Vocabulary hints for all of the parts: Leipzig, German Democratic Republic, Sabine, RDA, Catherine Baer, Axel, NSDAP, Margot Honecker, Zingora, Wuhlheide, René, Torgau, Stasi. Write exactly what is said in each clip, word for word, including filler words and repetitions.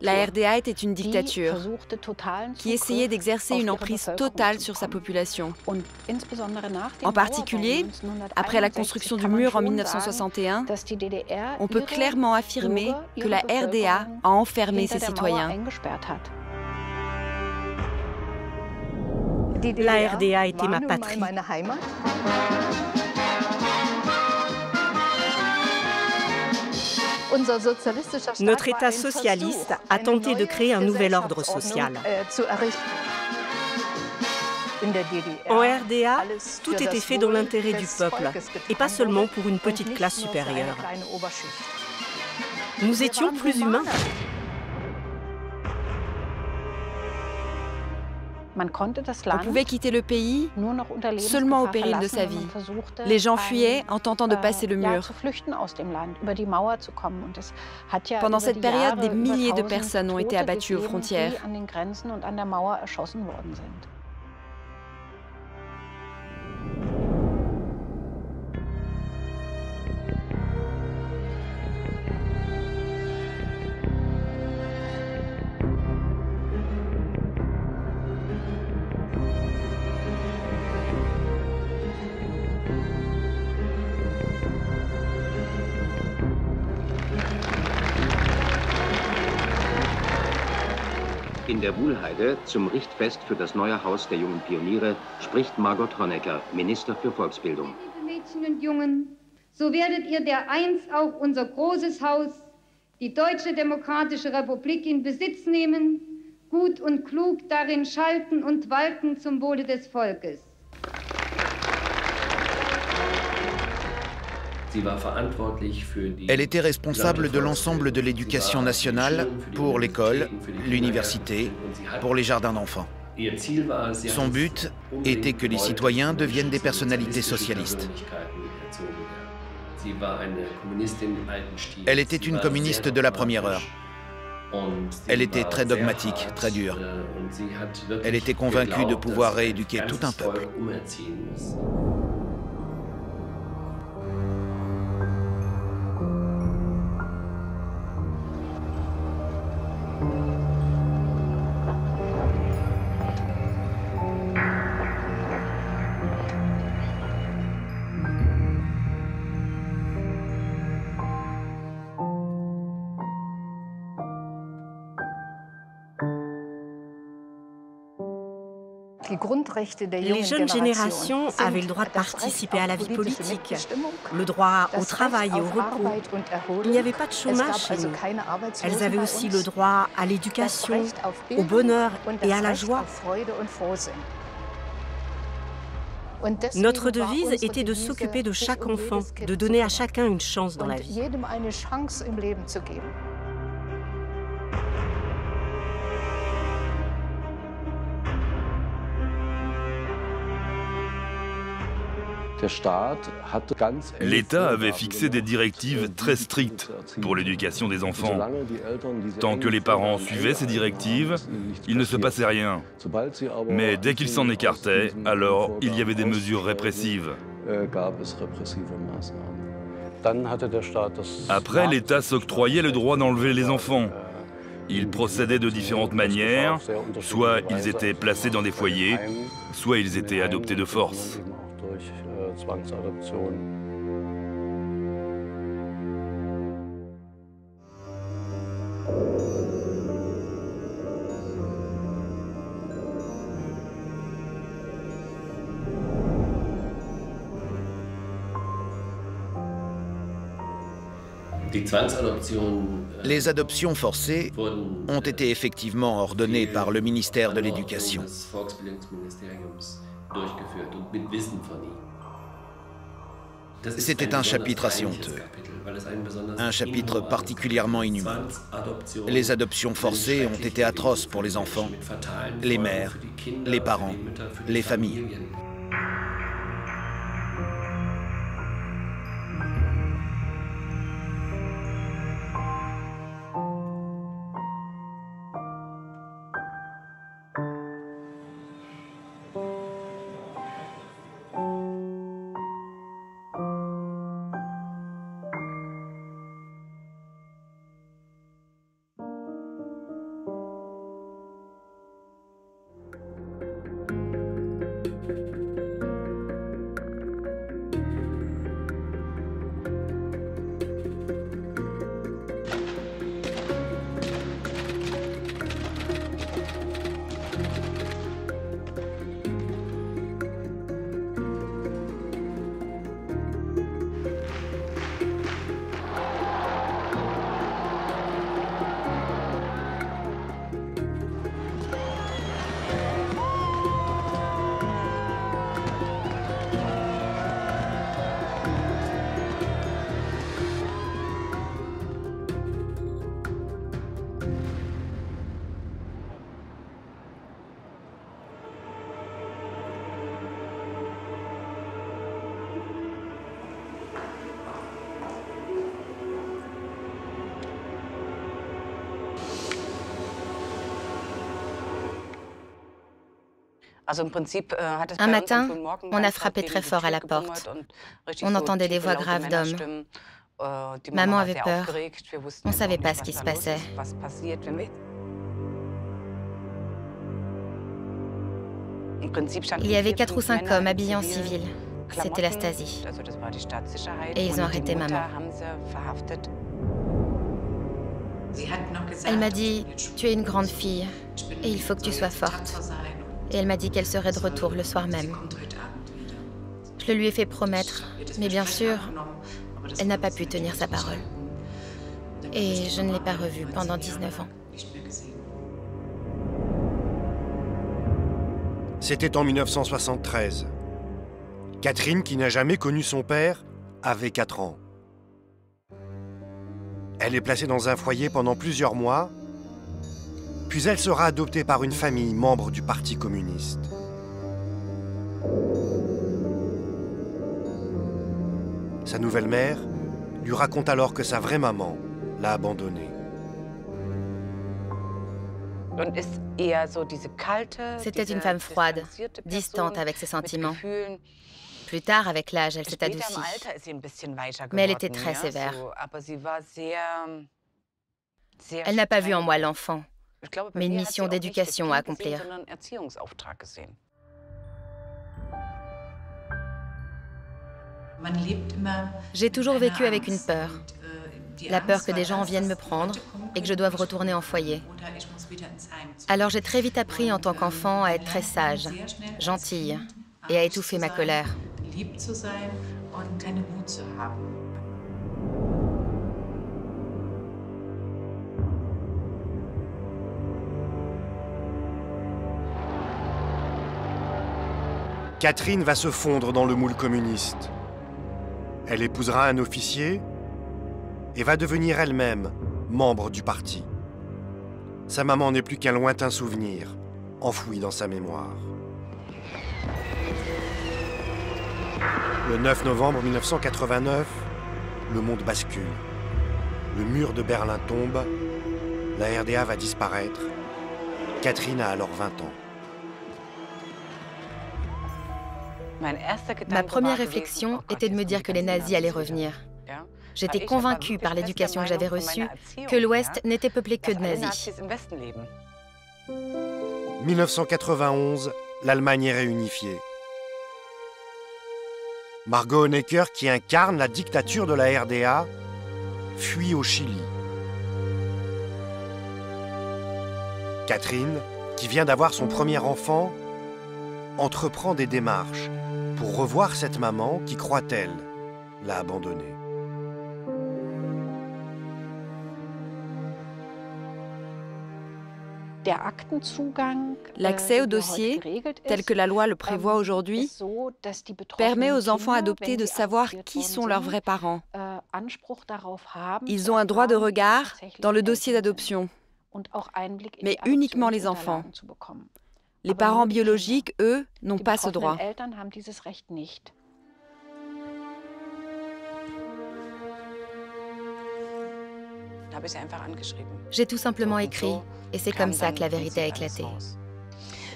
La R D A était une dictature qui essayait d'exercer une emprise totale sur sa population. En particulier, après la construction du mur en mille neuf cent soixante et un, on peut clairement affirmer que la R D A a enfermé ses citoyens. La R D A était ma patrie. Notre État socialiste a tenté de créer un nouvel ordre social. En R D A, tout était fait dans l'intérêt du peuple, et pas seulement pour une petite classe supérieure. Nous étions plus humains. On pouvait quitter le pays seulement au péril de sa vie. Les gens fuyaient en tentant de passer le mur. Pendant cette période, des milliers de personnes ont été abattues aux frontières. In der Wuhlheide zum Richtfest für das neue Haus der jungen Pioniere spricht Margot Honecker, Minister für Volksbildung. Liebe Mädchen und Jungen, so werdet ihr dereinst auch unser großes Haus, die Deutsche Demokratische Republik, in Besitz nehmen, gut und klug darin schalten und walten zum Wohle des Volkes. Elle était responsable de l'ensemble de l'éducation nationale, pour l'école, l'université, pour les jardins d'enfants. Son but était que les citoyens deviennent des personnalités socialistes. Elle était une communiste de la première heure. Elle était très dogmatique, très dure. Elle était convaincue de pouvoir rééduquer tout un peuple. Les jeunes générations avaient le droit de participer à la vie politique, le droit au travail et au repos. Il n'y avait pas de chômage chez nous. Elles avaient aussi le droit à l'éducation, au bonheur et à la joie. Notre devise était de s'occuper de chaque enfant, de donner à chacun une chance dans la vie. L'État avait fixé des directives très strictes pour l'éducation des enfants. Tant que les parents suivaient ces directives, il ne se passait rien. Mais dès qu'ils s'en écartaient, alors il y avait des mesures répressives. Après, l'État s'octroyait le droit d'enlever les enfants. Ils procédaient de différentes manières. Soit ils étaient placés dans des foyers, soit ils étaient adoptés de force. Les adoptions forcées ont été effectivement ordonnées par le ministère de l'Éducation. C'était un chapitre assez honteux, un chapitre particulièrement inhumain. Les adoptions forcées ont été atroces pour les enfants, les mères, les parents, les familles. Un matin, on a frappé très fort à la porte. On entendait des voix graves d'hommes. Maman avait peur. On ne savait pas ce qui se passait. Il y avait quatre ou cinq hommes habillés en civil. C'était la Stasi. Et ils ont arrêté maman. Elle m'a dit, tu es une grande fille et il faut que tu sois forte. Et elle m'a dit qu'elle serait de retour le soir même. Je le lui ai fait promettre, mais bien sûr, elle n'a pas pu tenir sa parole. Et je ne l'ai pas revue pendant dix-neuf ans. C'était en mille neuf cent soixante-treize. Catherine, qui n'a jamais connu son père, avait quatre ans. Elle est placée dans un foyer pendant plusieurs mois, puis elle sera adoptée par une famille membre du Parti communiste. Sa nouvelle mère lui raconte alors que sa vraie maman l'a abandonnée. C'était une femme froide, distante avec ses sentiments. Plus tard, avec l'âge, elle s'est adoucie. Mais elle était très sévère. Elle n'a pas vu en moi l'enfant, mais une mission d'éducation à accomplir. J'ai toujours vécu avec une peur, la peur que des gens viennent me prendre et que je doive retourner en foyer. Alors j'ai très vite appris en tant qu'enfant à être très sage, gentille et à étouffer ma colère. Catherine va se fondre dans le moule communiste. Elle épousera un officier et va devenir elle-même membre du parti. Sa maman n'est plus qu'un lointain souvenir, enfoui dans sa mémoire. Le neuf novembre mille neuf cent quatre-vingt-neuf, le monde bascule. Le mur de Berlin tombe, la R D A va disparaître. Catherine a alors vingt ans. Ma première réflexion était de me dire que les nazis allaient revenir. J'étais convaincue par l'éducation que j'avais reçue que l'Ouest n'était peuplé que de nazis. mille neuf cent quatre-vingt-onze, l'Allemagne est réunifiée. Margot Honecker, qui incarne la dictature de la R D A, fuit au Chili. Catherine, qui vient d'avoir son premier enfant, entreprend des démarches pour revoir cette maman qui, croit-elle, l'a abandonnée. L'accès au dossier, tel que la loi le prévoit aujourd'hui, permet aux enfants adoptés de savoir qui sont leurs vrais parents. Ils ont un droit de regard dans le dossier d'adoption, mais uniquement les enfants. Les parents biologiques, eux, n'ont pas ce droit. J'ai tout simplement écrit, et c'est comme ça que la vérité a éclaté.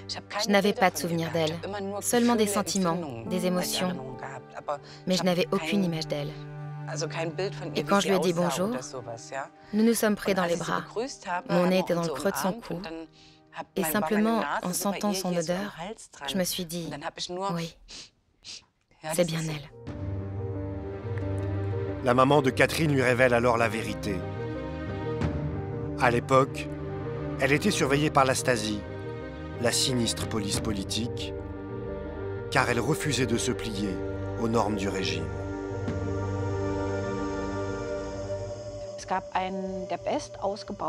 Je n'avais pas de souvenir d'elle, seulement des sentiments, des émotions, mais je n'avais aucune image d'elle. Et quand je lui ai dit bonjour, nous nous sommes pris dans les bras, mon nez était dans le creux de son cou, et simplement, en sentant son odeur, je me suis dit, oui, c'est bien elle. La maman de Catherine lui révèle alors la vérité. À l'époque, elle était surveillée par la Stasi, la sinistre police politique, car elle refusait de se plier aux normes du régime.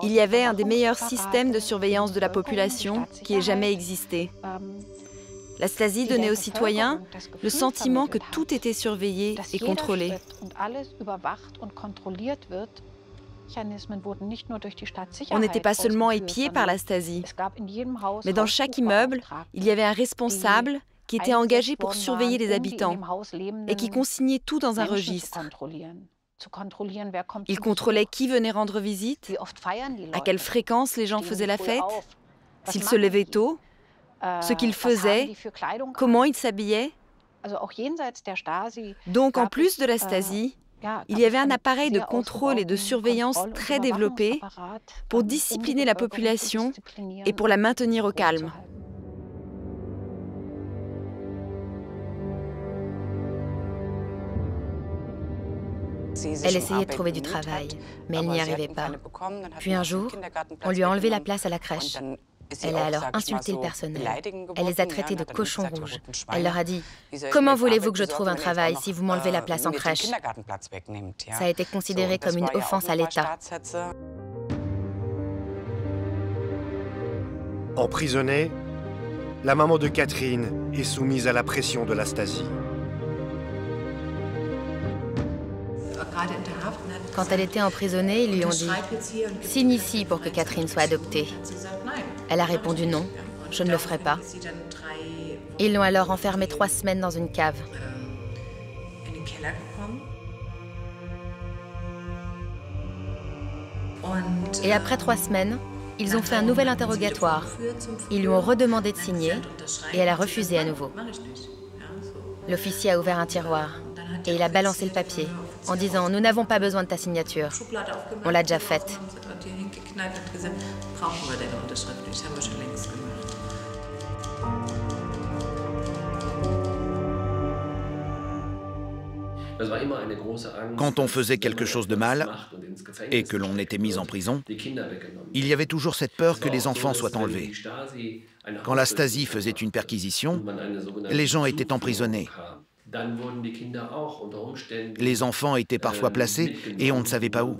Il y avait un des meilleurs systèmes de surveillance de la population qui ait jamais existé. La Stasi donnait aux citoyens le sentiment que tout était surveillé et contrôlé. On n'était pas seulement épié par la Stasi, mais dans chaque immeuble, il y avait un responsable qui était engagé pour surveiller les habitants et qui consignait tout dans un registre. Il contrôlait qui venait rendre visite, à quelle fréquence les gens faisaient la fête, s'ils se levaient tôt, ce qu'ils faisaient, comment ils s'habillaient. Donc en plus de la Stasi, il y avait un appareil de contrôle et de surveillance très développé pour discipliner la population et pour la maintenir au calme. Elle essayait de trouver du travail, mais elle n'y arrivait pas. Puis un jour, on lui a enlevé la place à la crèche. Elle a alors insulté le personnel. Elle les a traités de cochons rouges. Elle leur a dit « Comment voulez-vous que je trouve un travail si vous m'enlevez la place en crèche ?» Ça a été considéré comme une offense à l'État. Emprisonnée, la maman de Catherine est soumise à la pression de la Stasi. Quand elle était emprisonnée, ils lui ont dit « Signe ici pour que Catherine soit adoptée ». Elle a répondu non, je ne le ferai pas. Ils l'ont alors enfermée trois semaines dans une cave. Et après trois semaines, ils ont fait un nouvel interrogatoire. Ils lui ont redemandé de signer et elle a refusé à nouveau. L'officier a ouvert un tiroir et il a balancé le papier en disant « Nous n'avons pas besoin de ta signature, on l'a déjà faite ». Quand on faisait quelque chose de mal et que l'on était mis en prison, il y avait toujours cette peur que les enfants soient enlevés. Quand la Stasi faisait une perquisition, les gens étaient emprisonnés. Les enfants étaient parfois placés et on ne savait pas où.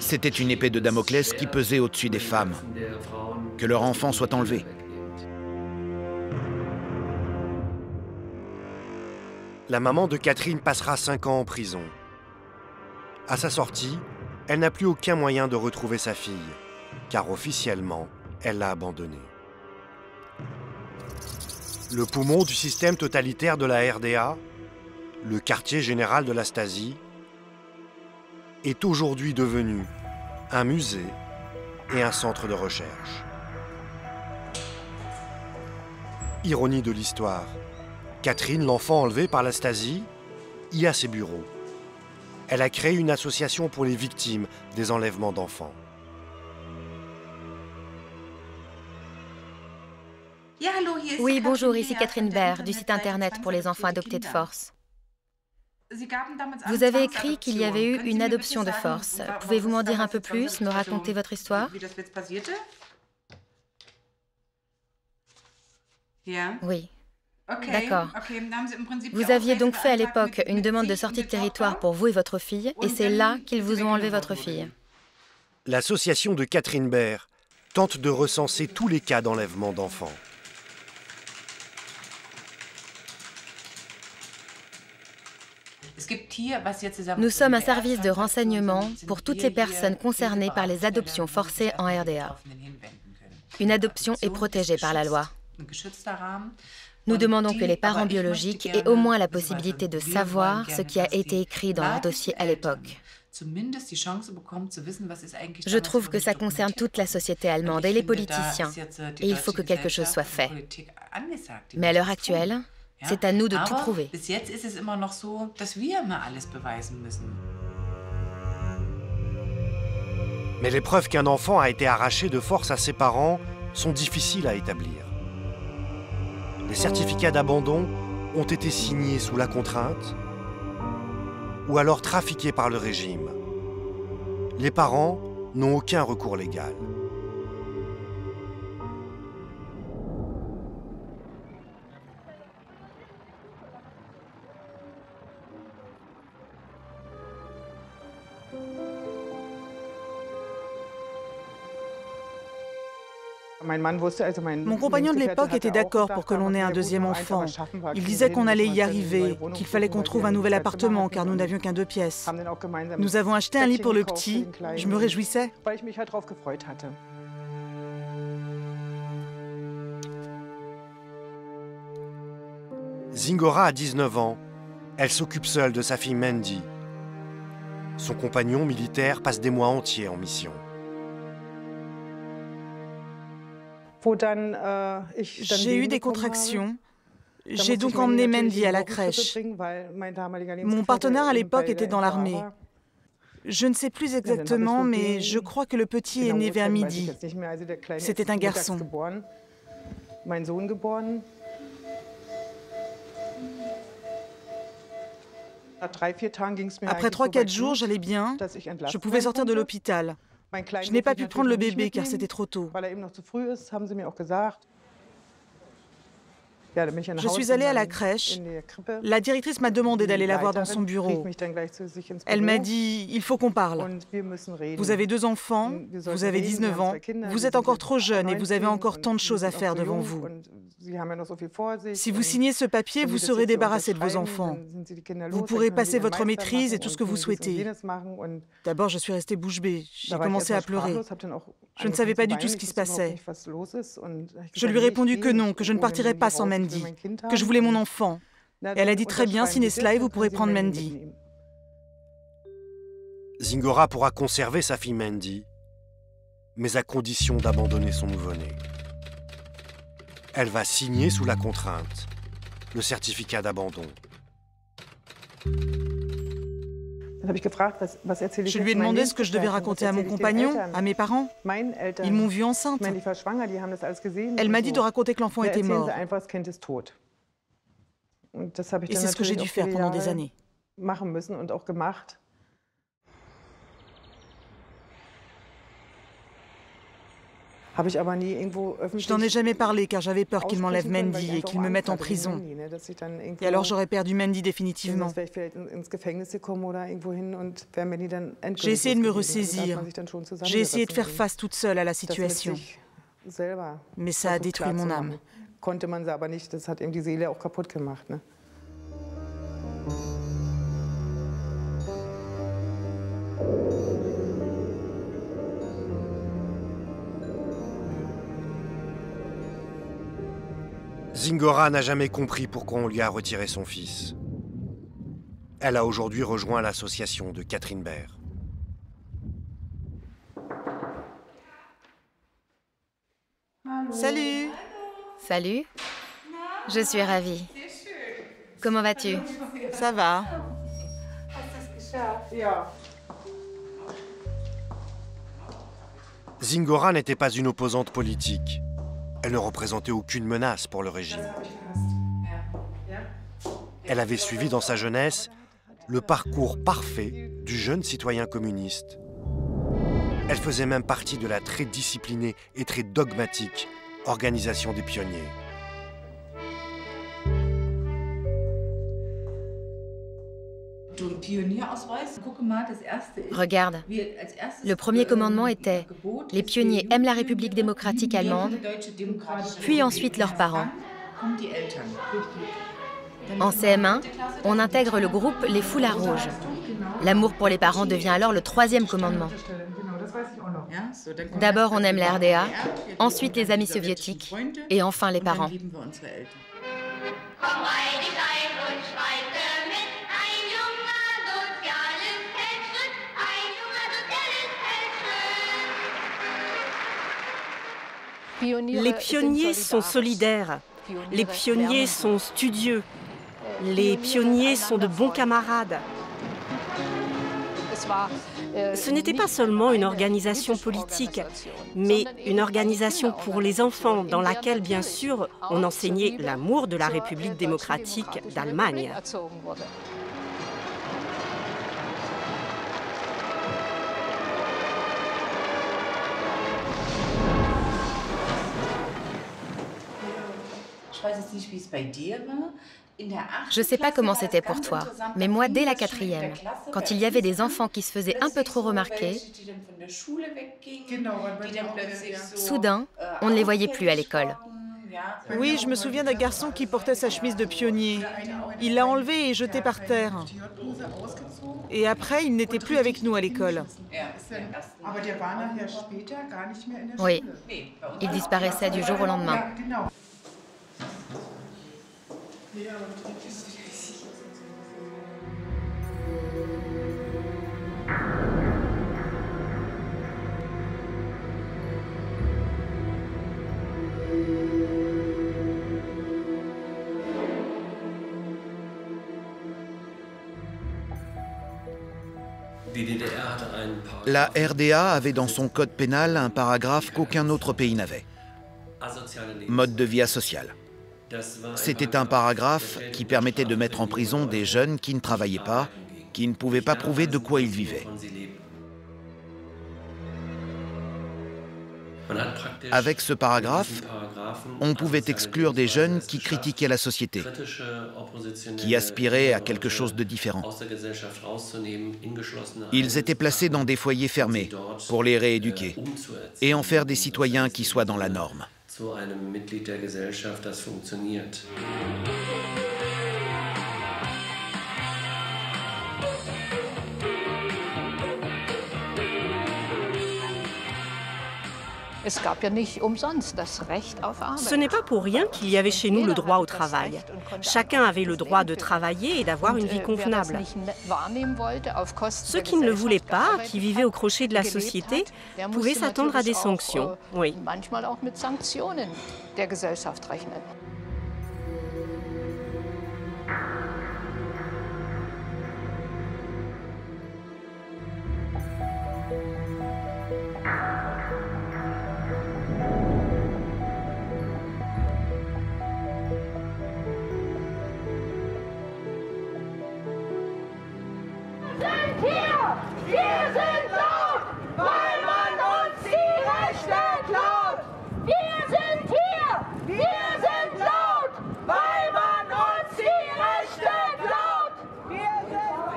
C'était une épée de Damoclès qui pesait au-dessus des femmes, que leur enfant soit enlevé. La maman de Catherine passera cinq ans en prison. À sa sortie, elle n'a plus aucun moyen de retrouver sa fille, car officiellement, elle l'a abandonnée. Le poumon du système totalitaire de la R D A, le quartier général de la Stasi, est aujourd'hui devenu un musée et un centre de recherche. Ironie de l'histoire, Catherine, l'enfant enlevée par la Stasi, y a ses bureaux. Elle a créé une association pour les victimes des enlèvements d'enfants. Oui, bonjour, ici Catherine Baer, du site internet pour les enfants adoptés de force. Vous avez écrit qu'il y avait eu une adoption de force. Pouvez-vous m'en dire un peu plus, me raconter votre histoire? Oui. D'accord. Vous aviez donc fait à l'époque une demande de sortie de territoire pour vous et votre fille, et c'est là qu'ils vous ont enlevé votre fille. L'association de Catherine Baer tente de recenser tous les cas d'enlèvement d'enfants. Nous sommes un service de renseignement pour toutes les personnes concernées par les adoptions forcées en R D A. Une adoption est protégée par la loi. Nous demandons que les parents biologiques aient au moins la possibilité de savoir ce qui a été écrit dans leur dossier à l'époque. Je trouve que ça concerne toute la société allemande et les politiciens, et il faut que quelque chose soit fait. Mais à l'heure actuelle, c'est à nous de tout prouver. Mais les preuves qu'un enfant a été arraché de force à ses parents sont difficiles à établir. Les certificats d'abandon ont été signés sous la contrainte ou alors trafiqués par le régime. Les parents n'ont aucun recours légal. Mon compagnon de l'époque était d'accord pour que l'on ait un deuxième enfant. Il disait qu'on allait y arriver, qu'il fallait qu'on trouve un nouvel appartement car nous n'avions qu'un deux pièces. Nous avons acheté un lit pour le petit, je me réjouissais. Zingora a dix-neuf ans, elle s'occupe seule de sa fille Mandy. Son compagnon militaire passe des mois entiers en mission. J'ai eu des contractions. J'ai donc emmené Mandy à la crèche. Mon partenaire à l'époque était dans l'armée. Je ne sais plus exactement, mais je crois que le petit est né vers midi. C'était un garçon. Après trois quatre jours, j'allais bien. Je pouvais sortir de l'hôpital. Je n'ai pas pu prendre le bébé car c'était trop tôt. Je suis allée à la crèche. La directrice m'a demandé d'aller la voir dans son bureau. Elle m'a dit, il faut qu'on parle. Vous avez deux enfants, vous avez dix-neuf ans, vous êtes encore trop jeune et vous avez encore tant de choses à faire devant vous. Si vous signez ce papier, vous serez débarrassé de vos enfants. Vous pourrez passer votre maîtrise et tout ce que vous souhaitez. D'abord, je suis restée bouche bée. J'ai commencé à pleurer. Je ne savais pas du tout ce qui se passait. Je lui ai répondu que non, que je ne partirais pas sans Mandy, que je voulais mon enfant. Et elle a dit, très bien, signez cela et vous pourrez prendre Mandy. Zingora pourra conserver sa fille Mandy, mais à condition d'abandonner son nouveau-né. Elle va signer sous la contrainte le certificat d'abandon. Je lui ai demandé ce que je devais raconter à mon compagnon, à mes parents. Ils m'ont vue enceinte. Elle m'a dit de raconter que l'enfant était mort. Et c'est ce que j'ai dû faire pendant des années. Je n'en ai jamais parlé car j'avais peur qu'ils m'enlèvent Mandy et qu'ils me mettent en prison. Et alors j'aurais perdu Mandy définitivement. J'ai essayé de me ressaisir. J'ai essayé de faire face toute seule à la situation. Mais ça a détruit mon âme. Zingora n'a jamais compris pourquoi on lui a retiré son fils. Elle a aujourd'hui rejoint l'association de Catherine Baer. Salut. Salut. Je suis ravie. Comment vas-tu? Ça va. Zingora n'était pas une opposante politique. Elle ne représentait aucune menace pour le régime. Elle avait suivi dans sa jeunesse le parcours parfait du jeune citoyen communiste. Elle faisait même partie de la très disciplinée et très dogmatique Organisation des pionniers. Regarde, le premier commandement était « Les pionniers aiment la République démocratique allemande, puis ensuite leurs parents. » En C M un, on intègre le groupe Les Foulards Rouges. L'amour pour les parents devient alors le troisième commandement. D'abord, on aime la R D A, ensuite les amis soviétiques et enfin les parents. Les pionniers sont solidaires, les pionniers sont studieux, les pionniers sont de bons camarades. Ce n'était pas seulement une organisation politique, mais une organisation pour les enfants dans laquelle, bien sûr, on enseignait l'amour de la République démocratique d'Allemagne. Je ne sais pas comment c'était pour toi, mais moi, dès la quatrième, quand il y avait des enfants qui se faisaient un peu trop remarquer, soudain, on ne les voyait plus à l'école. Oui, je me souviens d'un garçon qui portait sa chemise de pionnier. Il l'a enlevée et jetée par terre. Et après, il n'était plus avec nous à l'école. Oui, il disparaissait du jour au lendemain. La R D A avait dans son code pénal un paragraphe qu'aucun autre pays n'avait. Mode de vie asocial. C'était un paragraphe qui permettait de mettre en prison des jeunes qui ne travaillaient pas, qui ne pouvaient pas prouver de quoi ils vivaient. Avec ce paragraphe, on pouvait exclure des jeunes qui critiquaient la société, qui aspiraient à quelque chose de différent. Ils étaient placés dans des foyers fermés pour les rééduquer et en faire des citoyens qui soient dans la norme. Ce n'est pas pour rien qu'il y avait chez nous le droit au travail. Chacun avait le droit de travailler et d'avoir une vie convenable. Ceux qui ne le voulaient pas, qui vivaient au crochet de la société, pouvaient s'attendre à des sanctions. Oui.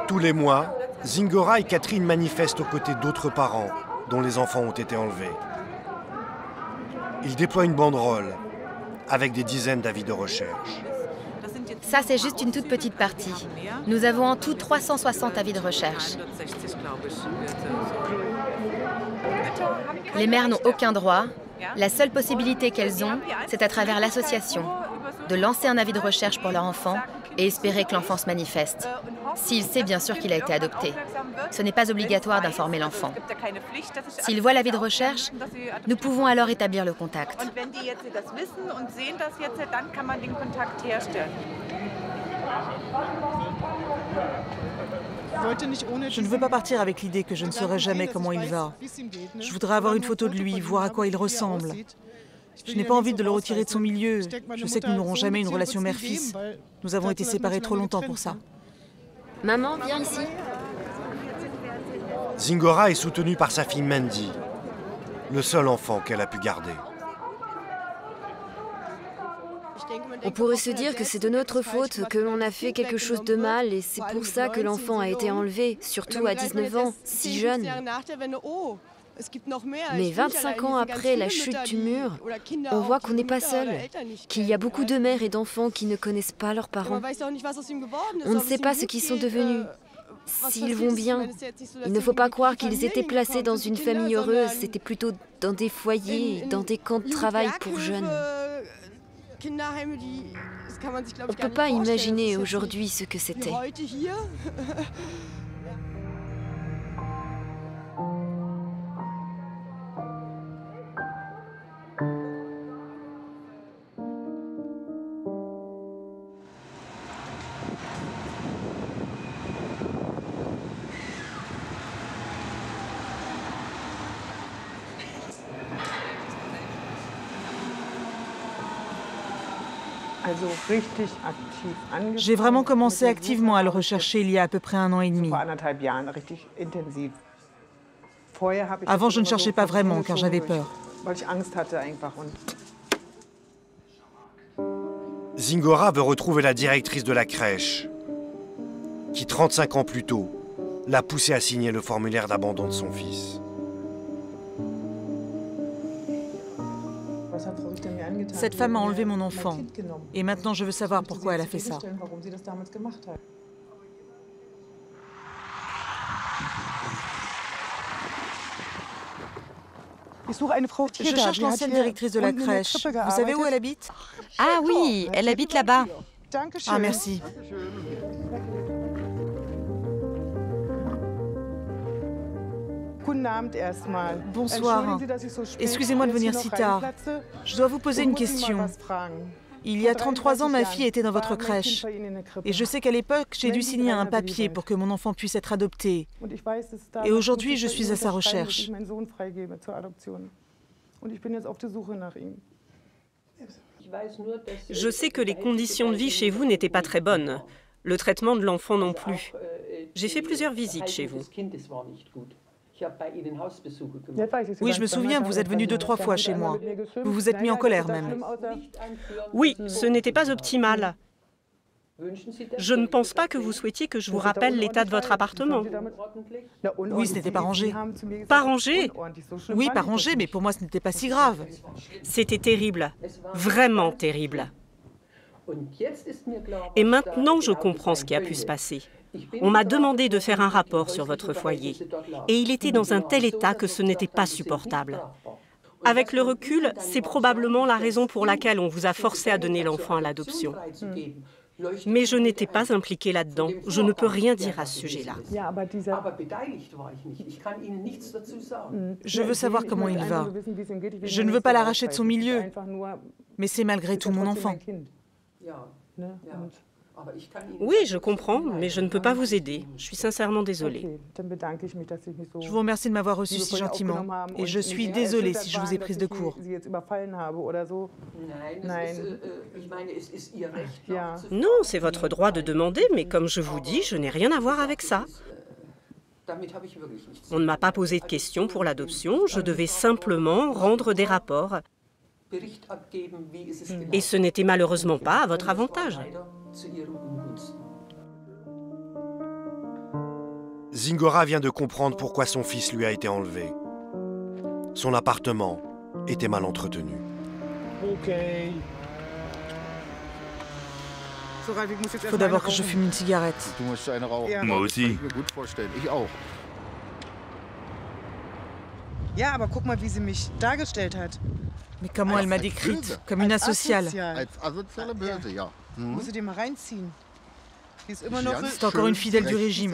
Tous les mois, Zingora et Catherine manifestent aux côtés d'autres parents dont les enfants ont été enlevés. Ils déploient une banderole avec des dizaines d'avis de recherche. Ça, c'est juste une toute petite partie. Nous avons en tout trois cent soixante avis de recherche. Les mères n'ont aucun droit. La seule possibilité qu'elles ont, c'est à travers l'association, de lancer un avis de recherche pour leur enfant et espérer que l'enfant se manifeste, s'il sait bien sûr qu'il a été adopté. Ce n'est pas obligatoire d'informer l'enfant. S'il voit l'avis de recherche, nous pouvons alors établir le contact. Je ne veux pas partir avec l'idée que je ne saurai jamais comment il va. Je voudrais avoir une photo de lui, voir à quoi il ressemble. Je n'ai pas envie de le retirer de son milieu. Je sais que nous n'aurons jamais une relation mère-fils. Nous avons été séparés trop longtemps pour ça. Maman, viens ici. Zingora est soutenue par sa fille Mandy, le seul enfant qu'elle a pu garder. On pourrait se dire que c'est de notre faute, que l'on a fait quelque chose de mal et c'est pour ça que l'enfant a été enlevé, surtout à dix-neuf ans, si jeune. Mais vingt-cinq ans après la chute du mur, on voit qu'on n'est pas seul, qu'il y a beaucoup de mères et d'enfants qui ne connaissent pas leurs parents. On ne sait pas ce qu'ils sont devenus, s'ils vont bien. Il ne faut pas croire qu'ils étaient placés dans une famille heureuse, c'était plutôt dans des foyers, dans des camps de travail pour jeunes. On ne peut pas imaginer aujourd'hui ce que c'était. J'ai vraiment commencé activement à le rechercher il y a à peu près un an et demi. Avant, je ne cherchais pas vraiment, car j'avais peur. Zingora veut retrouver la directrice de la crèche, qui, trente-cinq ans plus tôt, l'a poussée à signer le formulaire d'abandon de son fils. Cette femme a enlevé mon enfant, et maintenant je veux savoir pourquoi elle a fait ça. Je cherche l'ancienne directrice de la crèche. Vous savez où elle habite? Ah oui, elle habite là-bas. Ah merci. Bonsoir. Excusez-moi de venir si tard. Je dois vous poser une question. Il y a trente-trois ans, ma fille était dans votre crèche. Et je sais qu'à l'époque, j'ai dû signer un papier pour que mon enfant puisse être adopté. Et aujourd'hui, je suis à sa recherche. Je sais que les conditions de vie chez vous n'étaient pas très bonnes. Le traitement de l'enfant non plus. J'ai fait plusieurs visites chez vous. Oui, je me souviens, vous êtes venu deux, trois fois chez moi. Vous vous êtes mis en colère même. Oui, ce n'était pas optimal. Je ne pense pas que vous souhaitiez que je vous rappelle l'état de votre appartement. Oui, ce n'était pas rangé. Pas rangé? Oui, pas rangé, mais pour moi, ce n'était pas si grave. C'était terrible. Vraiment terrible. Et maintenant, je comprends ce qui a pu se passer. On m'a demandé de faire un rapport sur votre foyer. Et il était dans un tel état que ce n'était pas supportable. Avec le recul, c'est probablement la raison pour laquelle on vous a forcé à donner l'enfant à l'adoption. Hmm. Mais je n'étais pas impliquée là-dedans. Je ne peux rien dire à ce sujet-là. Je veux savoir comment il va. Je ne veux pas l'arracher de son milieu. Mais c'est malgré tout mon enfant. Oui, je comprends, mais je ne peux pas vous aider. Je suis sincèrement désolée. Je vous remercie de m'avoir reçue si gentiment. Et je suis désolée si je vous ai prise de court. Non, c'est votre droit de demander, mais comme je vous dis, je n'ai rien à voir avec ça. On ne m'a pas posé de questions pour l'adoption, je devais simplement rendre des rapports. Et ce n'était malheureusement pas à votre avantage. Zingora vient de comprendre pourquoi son fils lui a été enlevé. Son appartement était mal entretenu. Il faut d'abord que je fume une cigarette. Moi aussi. Mais comment elle m'a décrite, comme une asociale. C'est encore une fidèle du régime.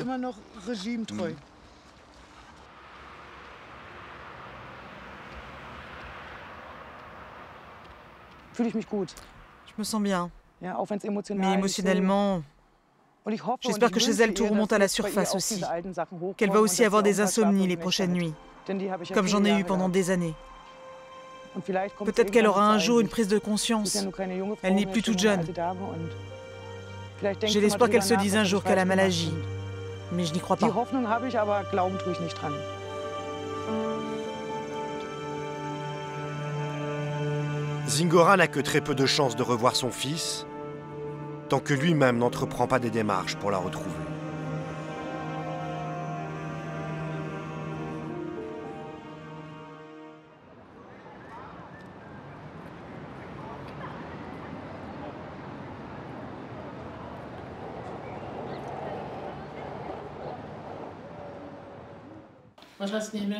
Je me sens bien, mais émotionnellement... J'espère que chez elle, tout remonte à la surface aussi, qu'elle va aussi avoir des insomnies les prochaines nuits, comme j'en ai eu pendant des années. Peut-être qu'elle aura un jour une prise de conscience. Elle n'est plus toute jeune. J'ai l'espoir qu'elle se dise un jour qu'elle a mal agi. Mais je n'y crois pas. Zingora n'a que très peu de chances de revoir son fils, tant que lui-même n'entreprend pas des démarches pour la retrouver.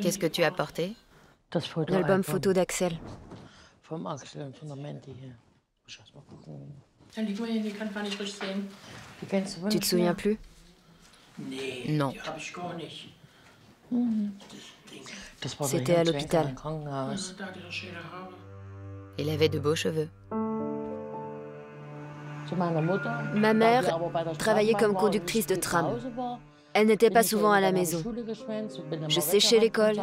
Qu'est-ce que tu as porté? L'album photo d'Axel. Tu te souviens plus? Non. C'était à l'hôpital. Il avait de beaux cheveux. Ma mère travaillait comme conductrice de tram. Elle n'était pas souvent à la maison. Je séchais l'école,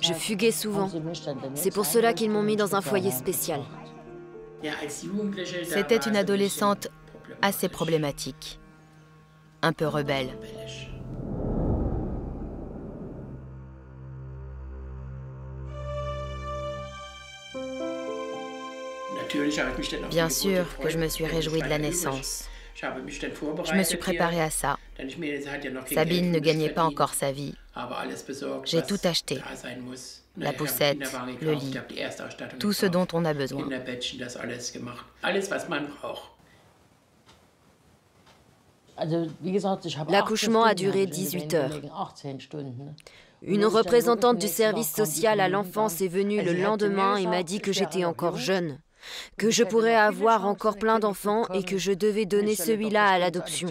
je fuguais souvent. C'est pour cela qu'ils m'ont mis dans un foyer spécial. C'était une adolescente assez problématique, un peu rebelle. Bien sûr que je me suis réjouie de la naissance. Je me suis préparée à ça. Sabine ne gagnait pas encore sa vie. J'ai tout acheté. La poussette, le lit, tout ce dont on a besoin. L'accouchement a duré dix-huit heures. Une représentante du service social à l'enfance est venue le lendemain et m'a dit que j'étais encore jeune, que je pourrais avoir encore plein d'enfants et que je devais donner celui-là à l'adoption.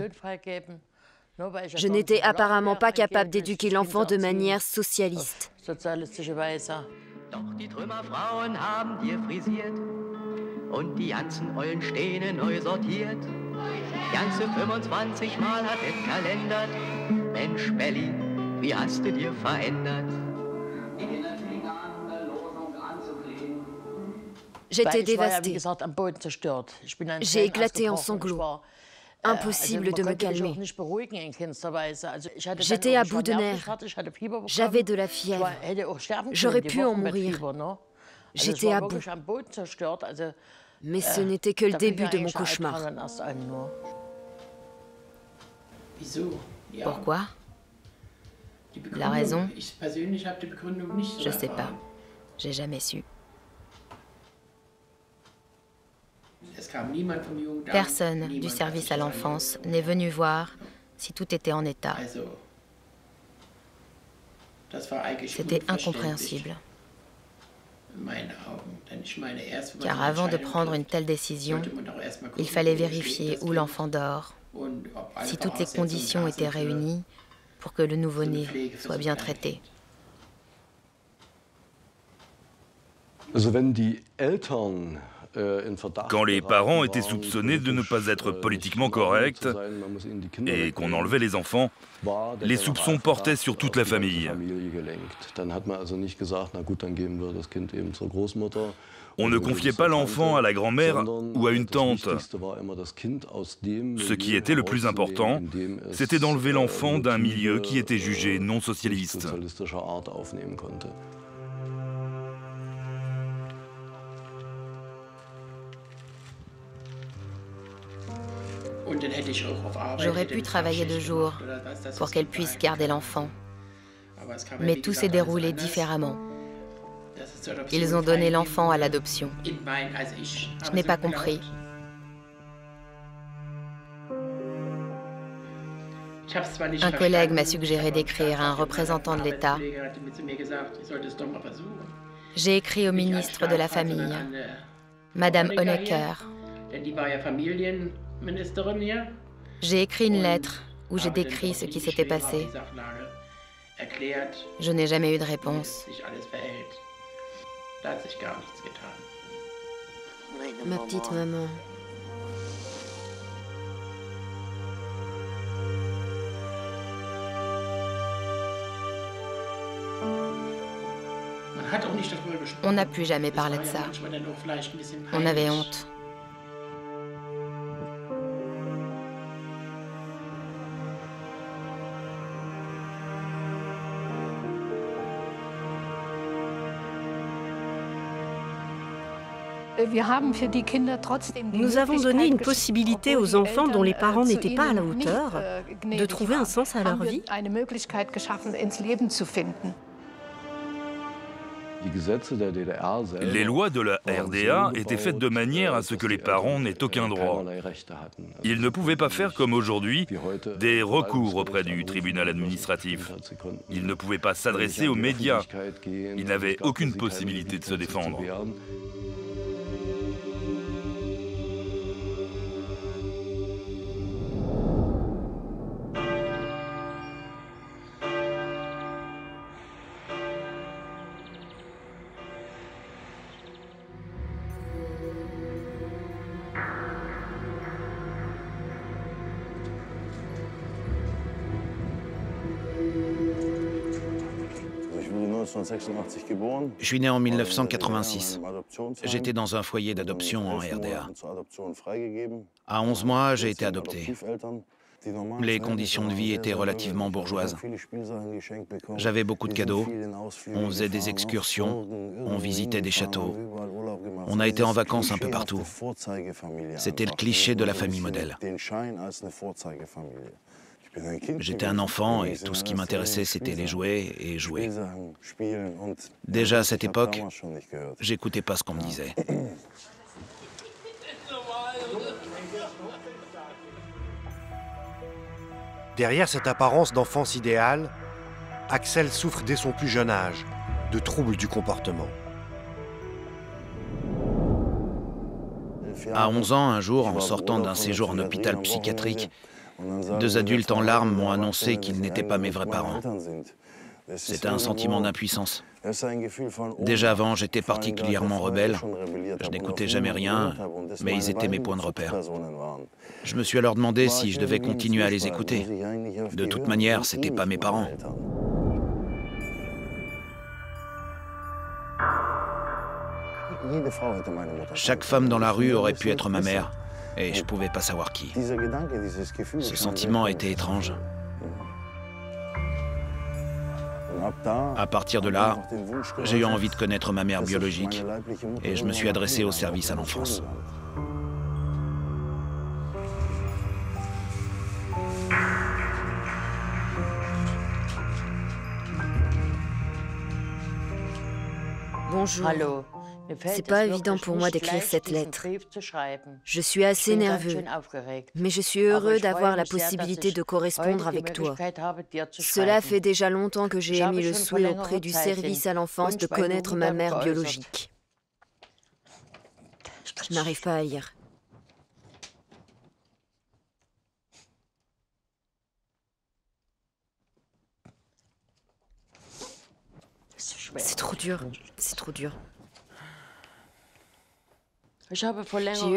Je n'étais apparemment pas capable d'éduquer l'enfant de manière socialiste. und die ganzen Eulen stehen neu sortiert. Ganze fünfundzwanzig Mal hat es kalendert. Mensch, Belli, wie hast du dir verändert? J'étais dévastée. J'ai éclaté en sanglots. Impossible de me calmer. J'étais à bout de nerfs. J'avais de la fièvre. J'aurais pu en mourir. J'étais à bout. Mais ce n'était que le début de mon cauchemar. Pourquoi? La raison? Je ne sais pas. J'ai jamais su. Personne du service à l'enfance n'est venu voir si tout était en état. C'était incompréhensible. Car avant de prendre une telle décision, il fallait vérifier où l'enfant dort, si toutes les conditions étaient réunies pour que le nouveau-né soit bien traité. Quand les parents étaient soupçonnés de ne pas être politiquement corrects et qu'on enlevait les enfants, les soupçons portaient sur toute la famille. On ne confiait pas l'enfant à la grand-mère ou à une tante. Ce qui était le plus important, c'était d'enlever l'enfant d'un milieu qui était jugé non socialiste. J'aurais pu travailler de jour pour qu'elle puisse garder l'enfant. Mais tout s'est déroulé différemment. Ils ont donné l'enfant à l'adoption. Je n'ai pas compris. Un collègue m'a suggéré d'écrire à un représentant de l'État. J'ai écrit au ministre de la Famille, Madame Honecker. J'ai écrit une lettre où j'ai décrit ce qui s'était passé. Je n'ai jamais eu de réponse. Ma petite maman. On n'a plus jamais parlé de ça. On avait honte. Nous avons donné une possibilité aux enfants dont les parents n'étaient pas à la hauteur de trouver un sens à leur vie. Les lois de la R D A étaient faites de manière à ce que les parents n'aient aucun droit. Ils ne pouvaient pas faire, comme aujourd'hui, des recours auprès du tribunal administratif. Ils ne pouvaient pas s'adresser aux médias. Ils n'avaient aucune possibilité de se défendre. Je suis né en mille neuf cent quatre-vingt-six. J'étais dans un foyer d'adoption en R D A. À onze mois, j'ai été adopté. Les conditions de vie étaient relativement bourgeoises. J'avais beaucoup de cadeaux, on faisait des excursions, on visitait des châteaux. On a été en vacances un peu partout. C'était le cliché de la famille modèle. J'étais un enfant et tout ce qui m'intéressait, c'était les jouets et jouer. Déjà à cette époque, j'écoutais pas ce qu'on me disait. Derrière cette apparence d'enfance idéale, Axel souffre dès son plus jeune âge de troubles du comportement. À onze ans, un jour, en sortant d'un séjour en hôpital psychiatrique, deux adultes en larmes m'ont annoncé qu'ils n'étaient pas mes vrais parents. C'était un sentiment d'impuissance. Déjà avant, j'étais particulièrement rebelle, je n'écoutais jamais rien, mais ils étaient mes points de repère. Je me suis alors demandé si je devais continuer à les écouter. De toute manière, ce n'étaient pas mes parents. Chaque femme dans la rue aurait pu être ma mère, et je ne pouvais pas savoir qui. Ce sentiment était étrange. À partir de là, j'ai eu envie de connaître ma mère biologique, et je me suis adressé au service à l'enfance. Bonjour. Allô. C'est pas évident pour moi d'écrire cette lettre. Je suis assez nerveux, mais je suis heureux d'avoir la possibilité de correspondre avec toi. Cela fait déjà longtemps que j'ai émis le souhait auprès du service à l'enfance de connaître ma mère biologique. Je n'arrive pas à lire. C'est trop dur, c'est trop dur. J'ai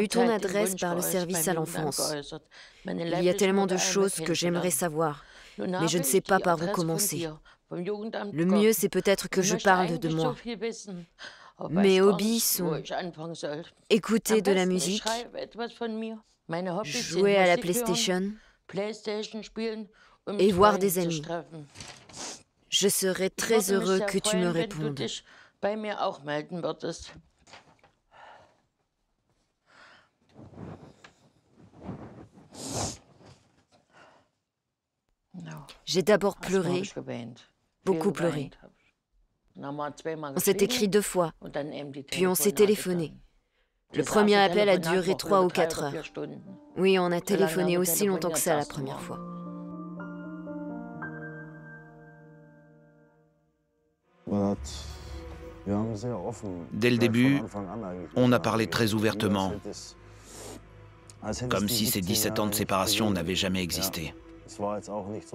eu ton adresse par le service à l'enfance. Il y a tellement de choses que j'aimerais savoir, mais je ne sais pas par où commencer. Le mieux, c'est peut-être que je parle de moi. Mes hobbies sont écouter de la musique, jouer à la PlayStation et voir des amis. Je serais très heureux que tu me répondes. J'ai d'abord pleuré, beaucoup pleuré. On s'est écrit deux fois, puis on s'est téléphoné. Le premier appel a duré trois ou quatre heures. Oui, on a téléphoné aussi longtemps que ça la première fois. Dès le début, on a parlé très ouvertement, comme si ces dix-sept ans de séparation n'avaient jamais existé.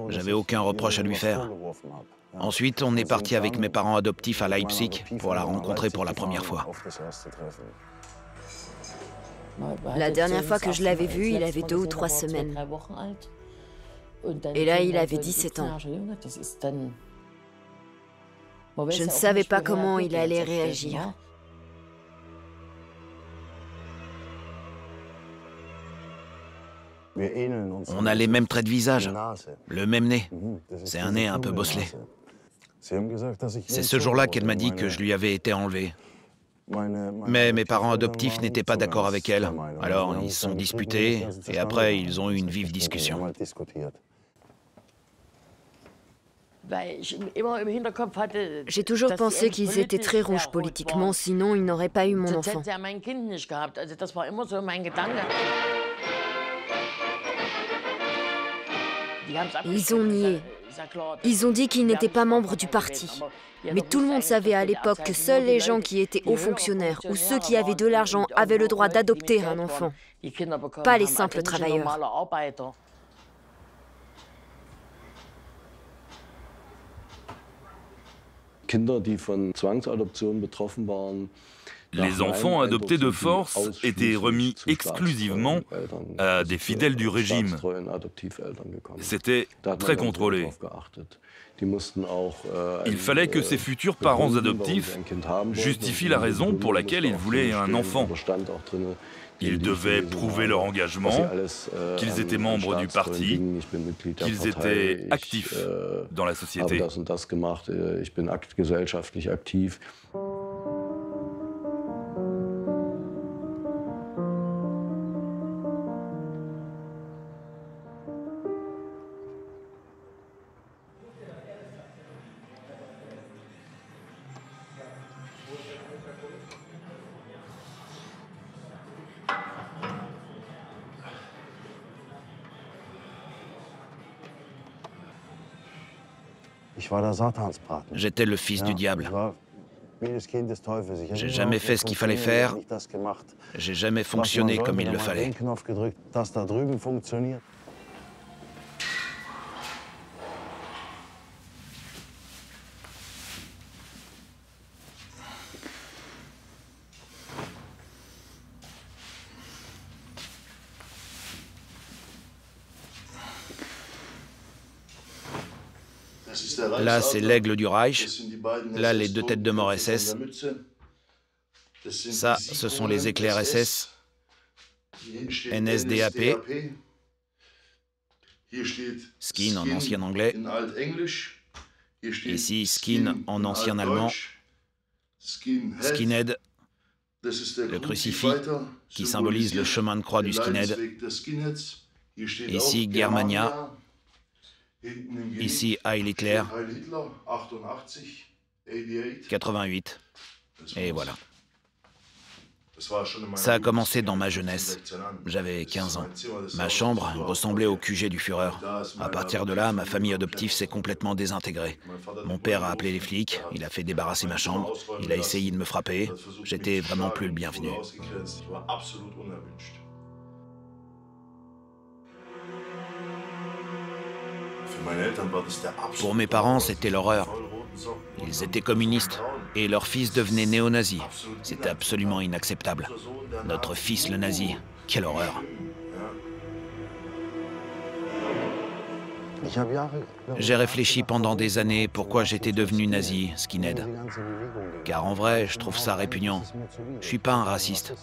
J'avais aucun reproche à lui faire. Ensuite, on est parti avec mes parents adoptifs à Leipzig pour la rencontrer pour la première fois. La dernière fois que je l'avais vu, il avait deux ou trois semaines. Et là, il avait dix-sept ans. Je ne savais pas comment il allait réagir. On a les mêmes traits de visage, le même nez. C'est un nez un peu bosselé. C'est ce jour-là qu'elle m'a dit que je lui avais été enlevé. Mais mes parents adoptifs n'étaient pas d'accord avec elle. Alors ils se sont disputés et après ils ont eu une vive discussion. J'ai toujours pensé qu'ils étaient très rouges politiquement, sinon ils n'auraient pas eu mon enfant. Ils ont nié. Ils ont dit qu'ils n'étaient pas membres du parti. Mais tout le monde savait à l'époque que seuls les gens qui étaient hauts fonctionnaires ou ceux qui avaient de l'argent avaient le droit d'adopter un enfant, pas les simples travailleurs. Les enfants adoptés de force étaient remis exclusivement à des fidèles du régime. C'était très contrôlé. Il fallait que ces futurs parents adoptifs justifient la raison pour laquelle ils voulaient un enfant. Ils devaient prouver leur engagement, qu'ils étaient membres du parti, qu'ils étaient actifs dans la société. J'étais le fils du diable. J'ai jamais fait ce qu'il fallait faire. J'ai jamais fonctionné comme il le fallait. Là, c'est l'aigle du Reich. Là, les deux têtes de mort S S. Ça, ce sont les éclairs S S. N S D A P. Skin en ancien anglais. Ici, skin en ancien allemand. Skinhead. Le crucifix qui symbolise le chemin de croix du skinhead. Ici, Germania. Ici, Heil Hitler. quatre-vingt-huit. Et voilà. Ça a commencé dans ma jeunesse. J'avais quinze ans. Ma chambre ressemblait au Q G du Führer. À partir de là, ma famille adoptive s'est complètement désintégrée. Mon père a appelé les flics, il a fait débarrasser ma chambre, il a essayé de me frapper. J'étais vraiment plus le bienvenu. Pour mes parents, c'était l'horreur. Ils étaient communistes et leur fils devenait néo-nazi. C'était absolument inacceptable. Notre fils le nazi, quelle horreur. J'ai réfléchi pendant des années pourquoi j'étais devenu nazi, skinhead. Car en vrai, je trouve ça répugnant. Je suis pas un raciste.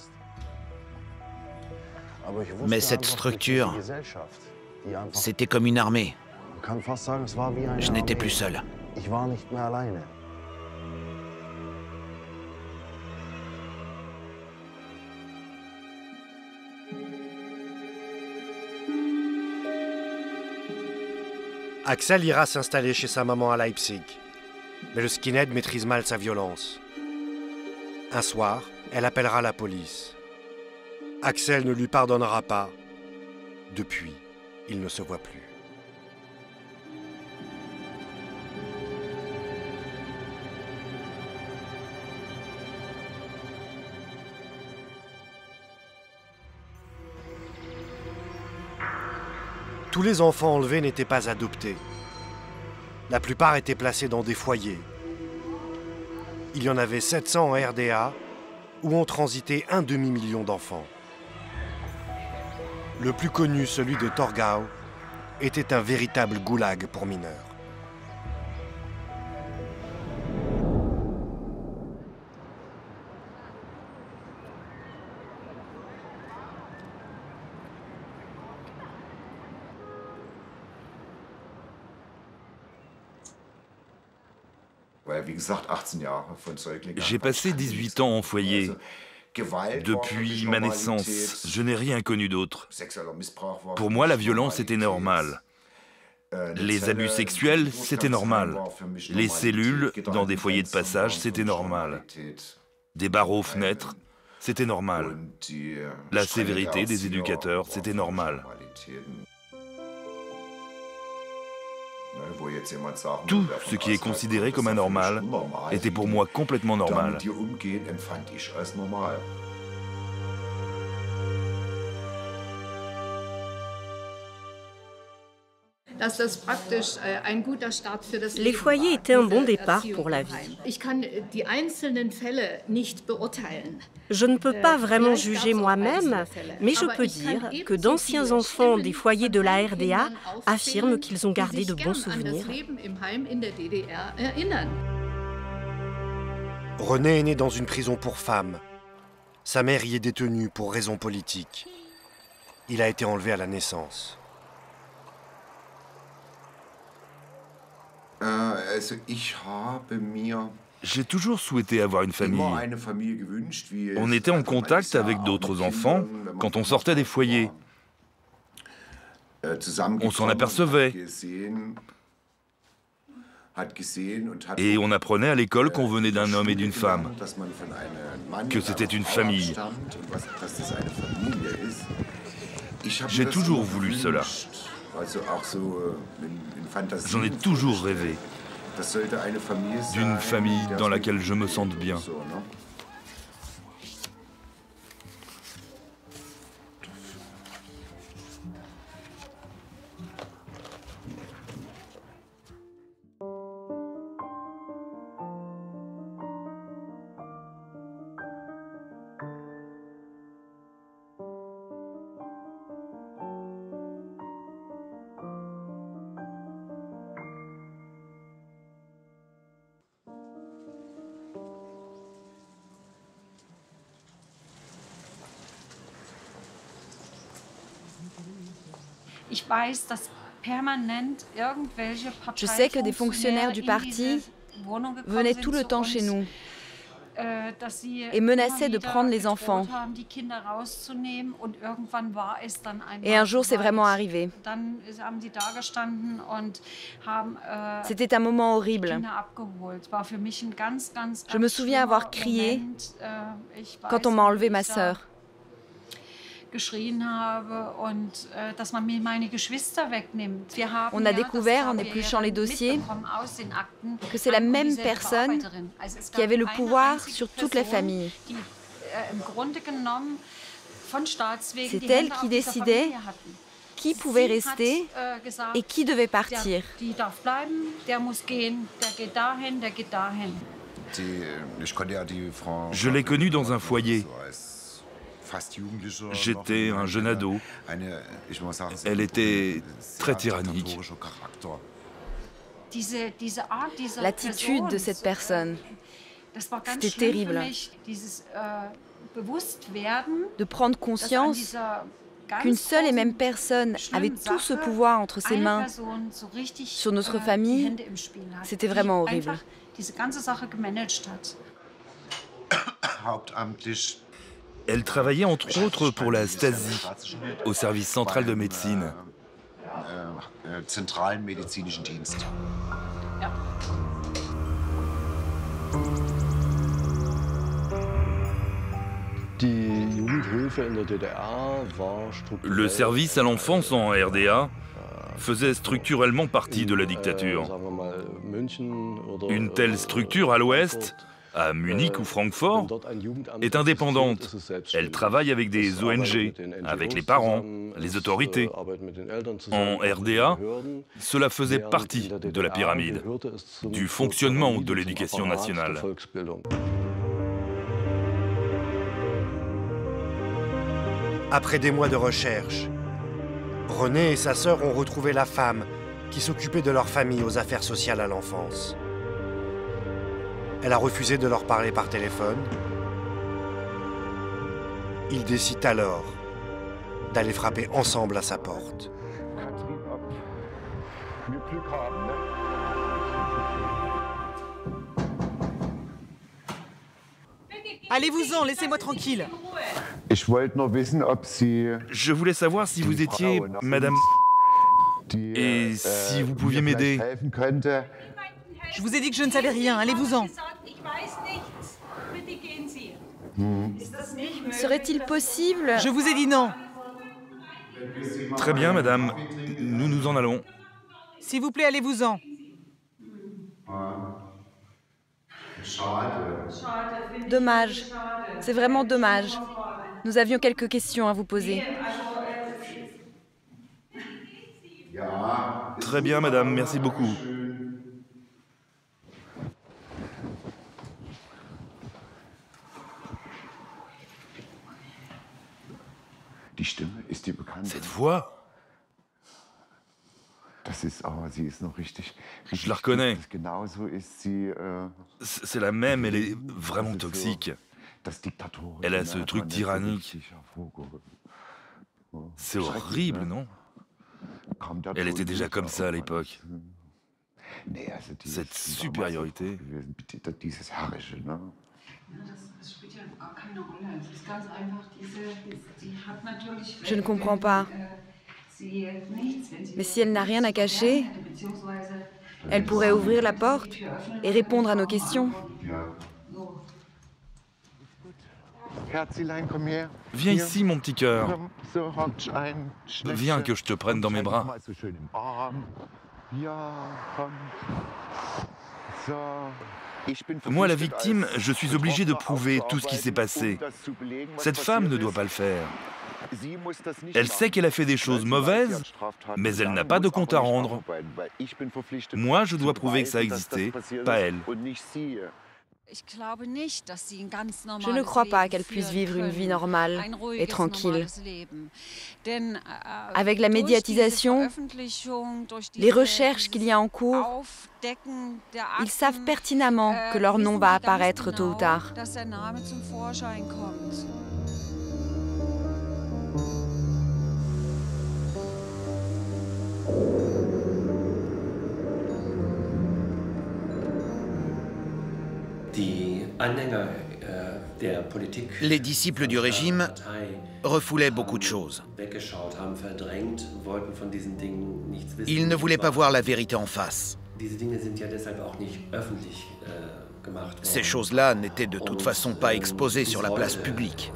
Mais cette structure, c'était comme une armée. Je n'étais plus seul. Axel ira s'installer chez sa maman à Leipzig, mais le skinhead maîtrise mal sa violence. Un soir, elle appellera la police. Axel ne lui pardonnera pas. Depuis, ils ne se voient plus. Tous les enfants enlevés n'étaient pas adoptés. La plupart étaient placés dans des foyers. Il y en avait sept cents en R D A, où ont transité un demi-million d'enfants. Le plus connu, celui de Torgau, était un véritable goulag pour mineurs. J'ai passé dix-huit ans en foyer. Depuis ma naissance, je n'ai rien connu d'autre. Pour moi, la violence était normale. Les abus sexuels, c'était normal. Les cellules dans des foyers de passage, c'était normal. Des barreaux aux fenêtres, c'était normal. La sévérité des éducateurs, c'était normal. Tout ce qui est considéré comme anormal était pour moi complètement normal. Les foyers étaient un bon départ pour la vie. Je ne peux pas vraiment juger moi-même, mais je peux dire que d'anciens enfants des foyers de la R D A affirment qu'ils ont gardé de bons souvenirs. René est né dans une prison pour femmes. Sa mère y est détenue pour raisons politiques. Il a été enlevé à la naissance. J'ai toujours souhaité avoir une famille. On était en contact avec d'autres enfants quand on sortait des foyers. On s'en apercevait. Et on apprenait à l'école qu'on venait d'un homme et d'une femme, que c'était une famille. J'ai toujours voulu cela. J'en ai toujours rêvé, d'une famille dans laquelle je me sente bien. Je sais que des fonctionnaires du parti venaient tout le temps chez nous et menaçaient de prendre les enfants. Et un jour, c'est vraiment arrivé. C'était un moment horrible. Je me souviens avoir crié quand on m'a enlevé ma sœur. On a découvert, en épluchant les dossiers, que c'est la même personne qui avait le pouvoir sur toute la famille. C'est elle qui décidait qui pouvait rester et qui devait partir. Je l'ai connue dans un foyer. J'étais un jeune ado. Elle était très tyrannique. L'attitude de cette personne, c'était terrible. De prendre conscience qu'une seule et même personne avait tout ce pouvoir entre ses mains sur notre famille, c'était vraiment horrible. Elle travaillait entre autres pour la Stasi, au service central de médecine. Le service à l'enfance en R D A faisait structurellement partie de la dictature. Une telle structure à l'Ouest, à Munich ou Francfort, est indépendante. Elle travaille avec des O N G, avec les parents, les autorités. En R D A, cela faisait partie de la pyramide, du fonctionnement de l'éducation nationale. Après des mois de recherche, René et sa sœur ont retrouvé la femme qui s'occupait de leur famille aux affaires sociales à l'enfance. Elle a refusé de leur parler par téléphone. Ils décident alors d'aller frapper ensemble à sa porte. Allez-vous-en, laissez-moi tranquille. Je voulais savoir si vous étiez Madame et si vous pouviez m'aider. Je vous ai dit que je ne savais rien, allez-vous-en. Mmh. Serait-il possible? Je vous ai dit non. Très bien, madame, nous nous en allons. S'il vous plaît, allez-vous-en. Dommage, c'est vraiment dommage. Nous avions quelques questions à vous poser. Très bien, madame, merci beaucoup. Cette voix, je la reconnais. C'est la même, elle est vraiment toxique. Elle a ce truc tyrannique. C'est horrible, non? Elle était déjà comme ça à l'époque. Cette supériorité. Je ne comprends pas. Mais si elle n'a rien à cacher, elle pourrait ouvrir la porte et répondre à nos questions. Viens ici, mon petit cœur. Viens que je te prenne dans mes bras. Moi, la victime, je suis obligé de prouver tout ce qui s'est passé. Cette femme ne doit pas le faire. Elle sait qu'elle a fait des choses mauvaises, mais elle n'a pas de compte à rendre. Moi, je dois prouver que ça existait, pas elle. Je ne crois pas qu'elle puisse vivre une vie normale et tranquille. Avec la médiatisation, les recherches qu'il y a en cours, ils savent pertinemment que leur nom va apparaître tôt ou tard. Les disciples du régime refoulaient beaucoup de choses. Ils ne voulaient pas voir la vérité en face. Ces choses-là n'étaient de toute façon pas exposées sur la place publique.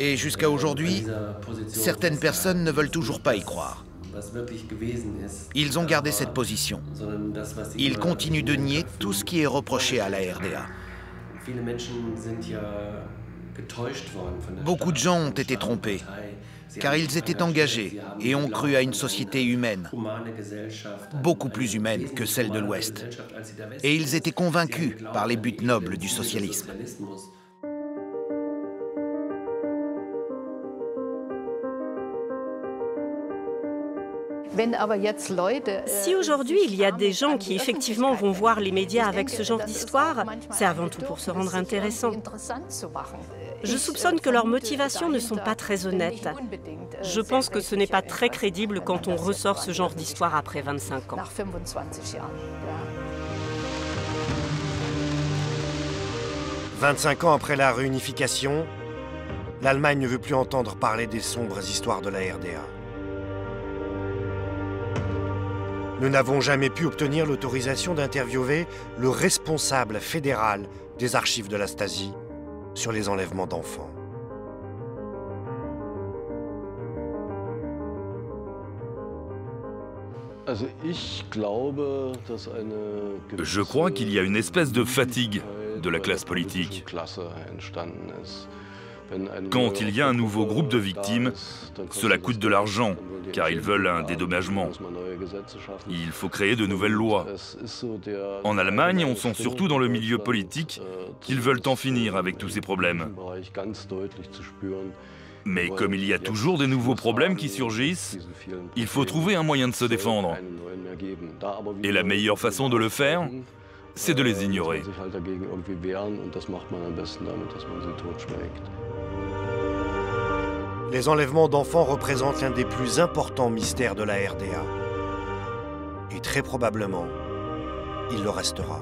Et jusqu'à aujourd'hui, certaines personnes ne veulent toujours pas y croire. Ils ont gardé cette position. Ils continuent de nier tout ce qui est reproché à la R D A. Beaucoup de gens ont été trompés, car ils étaient engagés et ont cru à une société humaine, beaucoup plus humaine que celle de l'Ouest. Et ils étaient convaincus par les buts nobles du socialisme. Si aujourd'hui il y a des gens qui effectivement vont voir les médias avec ce genre d'histoire, c'est avant tout pour se rendre intéressant. Je soupçonne que leurs motivations ne sont pas très honnêtes. Je pense que ce n'est pas très crédible quand on ressort ce genre d'histoire après vingt-cinq ans. vingt-cinq ans après la réunification, l'Allemagne ne veut plus entendre parler des sombres histoires de la R D A. Nous n'avons jamais pu obtenir l'autorisation d'interviewer le responsable fédéral des archives de la Stasi sur les enlèvements d'enfants. Je crois qu'il y a une espèce de fatigue de la classe politique. Quand il y a un nouveau groupe de victimes, cela coûte de l'argent, car ils veulent un dédommagement. Il faut créer de nouvelles lois. En Allemagne, on sent surtout dans le milieu politique qu'ils veulent en finir avec tous ces problèmes. Mais comme il y a toujours des nouveaux problèmes qui surgissent, il faut trouver un moyen de se défendre. Et la meilleure façon de le faire, c'est de les ignorer. Les enlèvements d'enfants représentent l'un des plus importants mystères de la R D A. Et très probablement, il le restera.